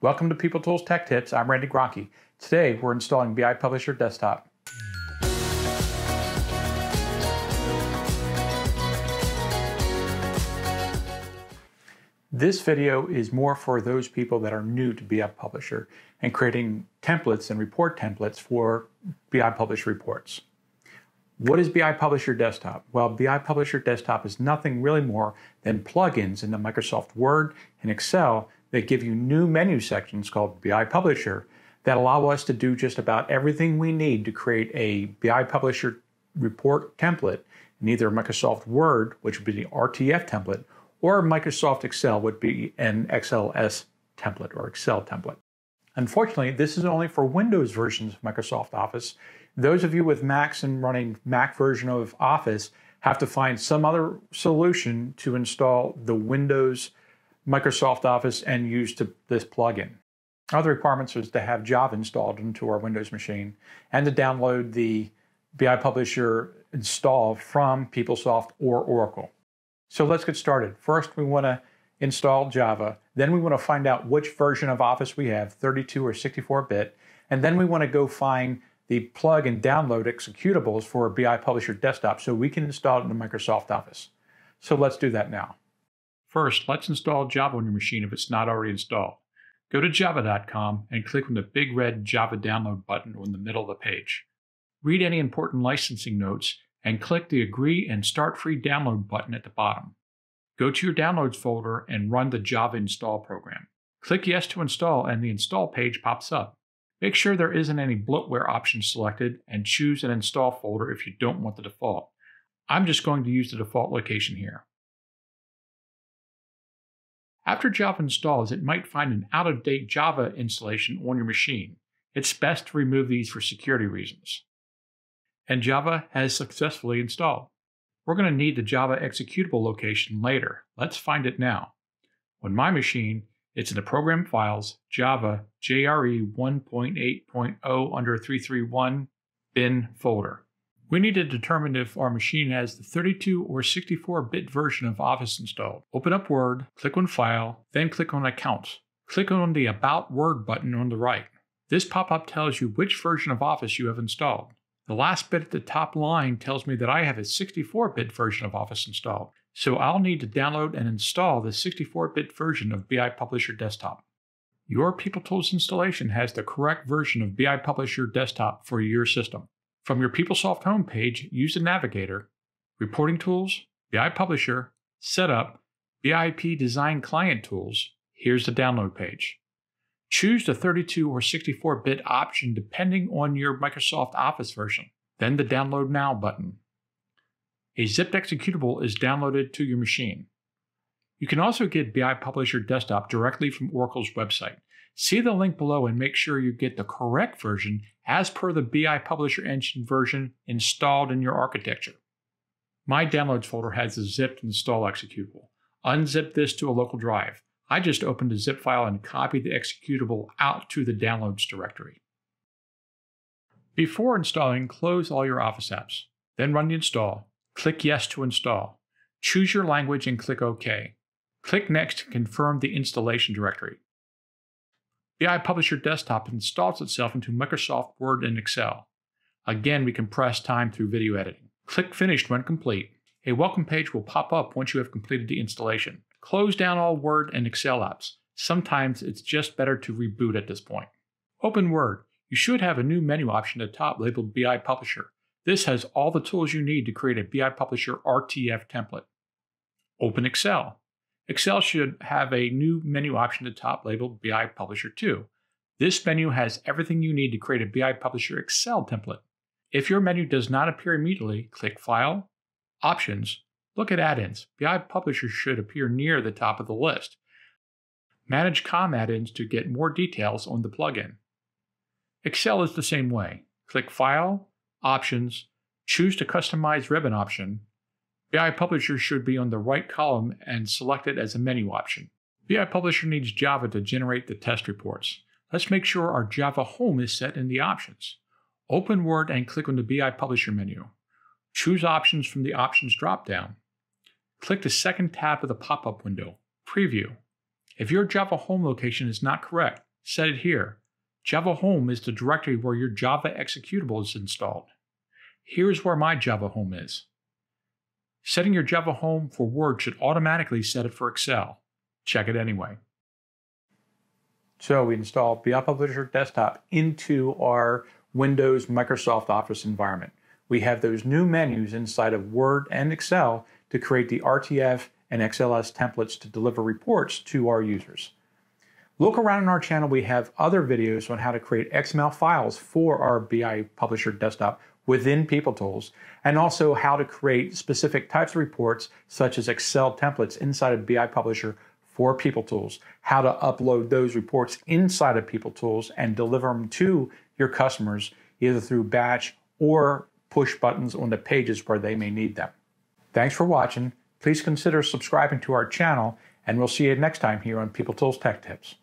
Welcome to PeopleTools Tech Tips. I'm Randy Gronke. Today we're installing BI Publisher Desktop. This video is more for those people that are new to BI Publisher and creating templates and report templates for BI Publisher reports. What is BI Publisher Desktop? Well, BI Publisher Desktop is nothing really more than plugins in the Microsoft Word and Excel that give you new menu sections called BI Publisher that allow us to do just about everything we need to create a BI Publisher report template in either Microsoft Word, which would be the RTF template, or Microsoft Excel would be an XLS template or Excel template. Unfortunately, this is only for Windows versions of Microsoft Office. Those of you with Macs and running Mac version of Office have to find some other solution to install the Windows Microsoft Office and use this plugin. Other requirements is to have Java installed into our Windows machine and to download the BI Publisher install from PeopleSoft or Oracle. So let's get started. First, we want to install Java. Then we want to find out which version of Office we have, 32 or 64-bit. And then we want to go find the plug and download executables for BI Publisher Desktop so we can install it into Microsoft Office. So let's do that now. First, let's install Java on your machine if it's not already installed. Go to java.com and click on the big red Java download button in the middle of the page. Read any important licensing notes and click the Agree and Start Free Download button at the bottom. Go to your Downloads folder and run the Java install program. Click Yes to install and the install page pops up. Make sure there isn't any bloatware option selected and choose an install folder if you don't want the default. I'm just going to use the default location here. After Java installs, it might find an out-of-date Java installation on your machine. It's best to remove these for security reasons. And Java has successfully installed. We're going to need the Java executable location later. Let's find it now. On my machine, it's in the Program Files, Java, JRE 1.8.0 under 331 bin folder. We need to determine if our machine has the 32 or 64-bit version of Office installed. Open up Word, click on File, then click on Accounts. Click on the About Word button on the right. This pop-up tells you which version of Office you have installed. The last bit at the top line tells me that I have a 64-bit version of Office installed, so I'll need to download and install the 64-bit version of BI Publisher Desktop. Your PeopleTools installation has the correct version of BI Publisher Desktop for your system. From your PeopleSoft homepage, use the navigator, Reporting Tools, BI Publisher, Setup, BIP Design Client Tools. Here's the download page. Choose the 32 or 64-bit option depending on your Microsoft Office version, then the Download Now button. A zipped executable is downloaded to your machine. You can also get BI Publisher Desktop directly from Oracle's website. See the link below and make sure you get the correct version as per the BI Publisher Engine version installed in your architecture. My Downloads folder has the zipped install executable. Unzip this to a local drive. I just opened a zip file and copied the executable out to the downloads directory. Before installing, close all your Office apps. Then run the install. Click Yes to install. Choose your language and click OK. Click Next to confirm the installation directory. BI Publisher Desktop installs itself into Microsoft Word and Excel. Again, we compress time through video editing. Click Finish when complete. A welcome page will pop up once you have completed the installation. Close down all Word and Excel apps. Sometimes it's just better to reboot at this point. Open Word. You should have a new menu option at the top labeled BI Publisher. This has all the tools you need to create a BI Publisher RTF template. Open Excel. Excel should have a new menu option at the top labeled BI Publisher 2. This menu has everything you need to create a BI Publisher Excel template. If your menu does not appear immediately, click File, Options, look at add-ins. BI Publisher should appear near the top of the list. Manage COM add-ins to get more details on the plugin. Excel is the same way. Click File, Options, choose the Customize Ribbon option. BI Publisher should be on the right column and select it as a menu option. BI Publisher needs Java to generate the test reports. Let's make sure our Java home is set in the options. Open Word and click on the BI Publisher menu. Choose Options from the Options drop-down. Click the second tab of the pop-up window, Preview. If your Java home location is not correct, set it here. Java Home is the directory where your Java executable is installed. Here's where my Java Home is. Setting your Java Home for Word should automatically set it for Excel. Check it anyway. So we install BI Publisher Desktop into our Windows Microsoft Office environment. We have those new menus inside of Word and Excel to create the RTF and XLS templates to deliver reports to our users. Look around in our channel, we have other videos on how to create XML files for our BI Publisher Desktop within PeopleTools, and also how to create specific types of reports such as Excel templates inside of BI Publisher for PeopleTools, how to upload those reports inside of PeopleTools and deliver them to your customers either through batch or push buttons on the pages where they may need them. Thanks for watching. Please consider subscribing to our channel, and we'll see you next time here on PeopleTools Tech Tips.